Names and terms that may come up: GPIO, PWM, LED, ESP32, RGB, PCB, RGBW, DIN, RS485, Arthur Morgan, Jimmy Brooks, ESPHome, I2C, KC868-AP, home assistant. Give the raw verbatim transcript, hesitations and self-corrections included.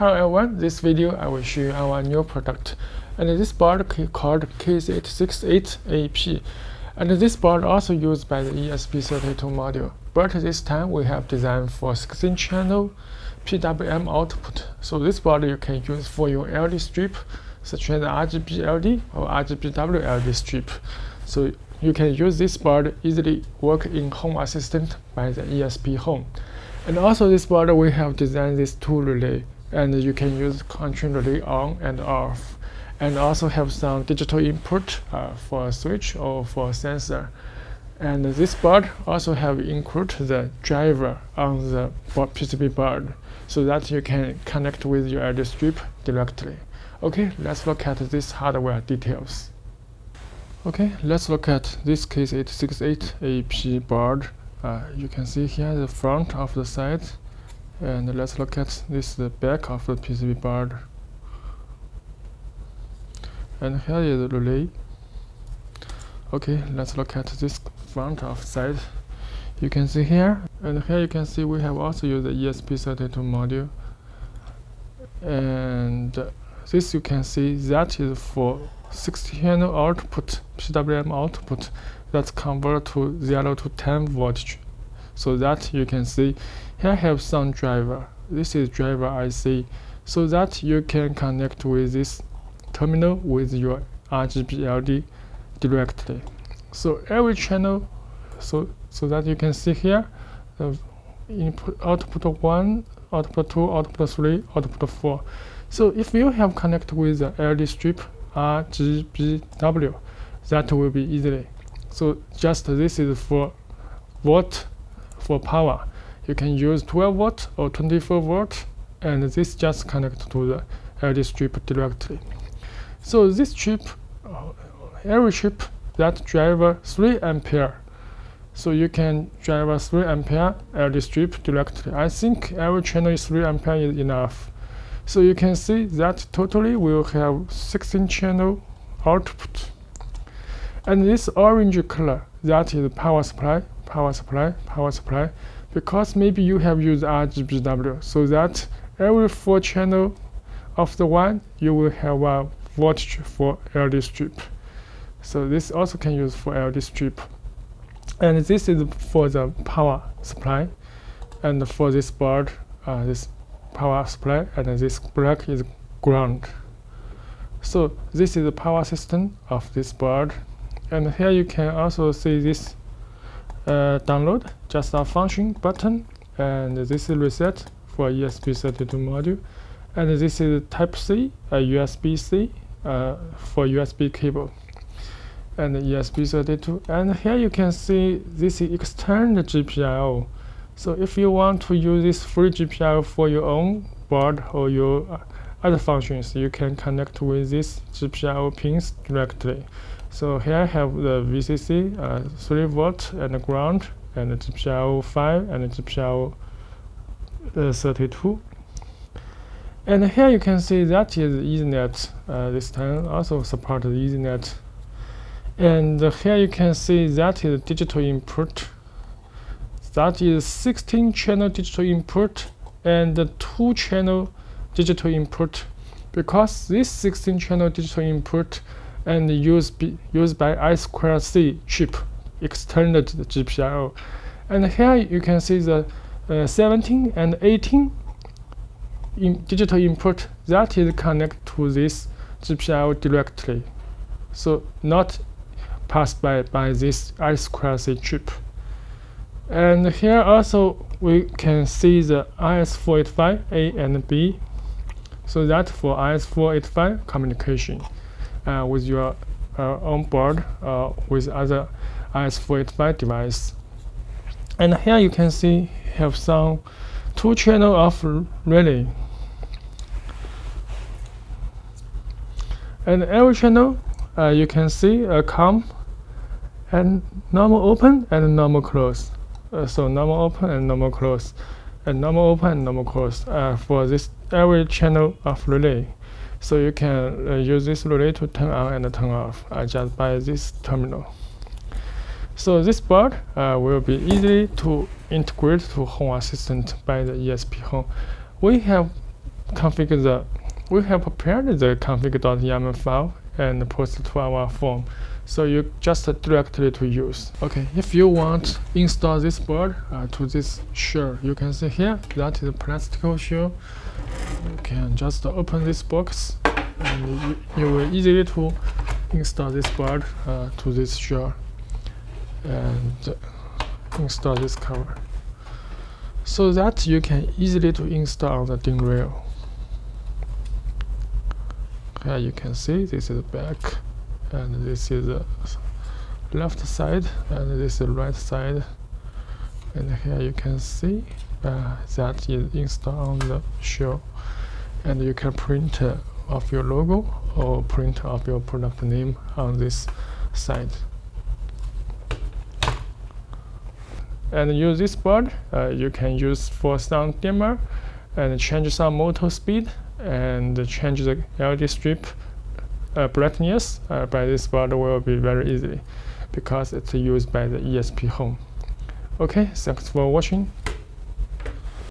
Hello everyone, this video I will show you our new product, and this board called K C eight six eight A P, and this board also used by the E S P thirty-two module, but this time we have designed for sixteen channel P W M output. So this board you can use for your L E D strip, such as R G B L E D or R G B W L E D strip. So you can use this board easily work in Home Assistant by the E S P Home. And also this board we have designed this two relay, and you can use control relay on and off, and also have some digital input uh, for a switch or for a sensor. And this board also have include the driver on the P C B board, so that you can connect with your L E D strip directly. Okay, let's look at this hardware details. Okay, let's look at this K C eight six eight A P board. Uh, you can see here the front of the side. And let's look at this the back of the P C B board. And here is the relay. Okay, let's look at this front of side. You can see here, and here you can see we have also used the E S P thirty-two module. And uh, this you can see that is for sixteen channel output, P W M output that's convert to zero to ten voltage. So that you can see here I have some driver. This is driver I C, so that you can connect with this terminal with your R G B L E D directly. So every channel, so so that you can see here the uh, input output one, output two, output three, output four. So if you have connect with the L E D strip R G B W, that will be easily. So just this is for volt. For power, you can use twelve volt or twenty-four volt, and this just connect to the L E D strip directly. So this chip, every chip that driver three ampere, so you can drive a three ampere L E D strip directly. I think every channel is three ampere is enough. So you can see that totally we will have sixteen channel output. And this orange color, that is power supply, power supply, power supply, because maybe you have used R G B W, so that every four channel of the one, you will have a voltage for L E D strip. So this also can use for L E D strip. And this is for the power supply. And for this board, uh, this power supply, and this black is ground. So this is the power system of this board. And here you can also see this uh, download, just a function button, and this is reset for E S P thirty-two module, and this is Type C, a U S B C uh, for U S B cable, and E S P thirty-two. And here you can see this is external G P I O. So if you want to use this free G P I O for your own board or your uh, other functions, you can connect with this G P I O pins directly. So here I have the V C C, uh, three volt, and the ground, and the G P I O five, and the G P I O thirty-two. And here you can see that is Ethernet. Uh, this time also supports Ethernet. And uh, here you can see that is digital input. That is sixteen channel digital input and the two channel digital input, because this sixteen channel digital input and used, used by I two C chip, external to the G P I O. And here you can see the uh, seventeen and eighteen in digital input that is connect to this G P I O directly. So not passed by, by this I two C chip. And here also we can see the R S four eighty-five A and B. So that for R S four eighty-five communication. Uh, with your uh, own board uh, with other R S four eighty-five device. And here you can see have some two channel of relay, and every channel uh, you can see a uh, COM and normal open and normal close. Uh, so normal open and normal close, and normal open and normal close uh, for this every channel of relay. So you can uh, use this relay to turn on and turn off uh, just by this terminal. So this board uh, will be easy to integrate to Home Assistant by the E S P Home. We have configure the we have prepared the config.yaml file and post to our form, so you just directly to use. Okay, if you want install this board uh, to this shell, you can see here that is a plastic shell. You can just open this box and you, you will easily to install this board uh, to this shell and install this cover, so that you can easily to install the DIN rail. Okay, you can see this is back, and this is the left side, and this is the right side. And here you can see uh, that is installed on the shell, and you can print uh, of your logo or print of your product name on this side. And use this board, uh, you can use for some dimmer and change some motor speed and change the L E D strip uh, brightness uh, by this board will be very easy because it's used by the E S P Home. Okay, thanks for watching.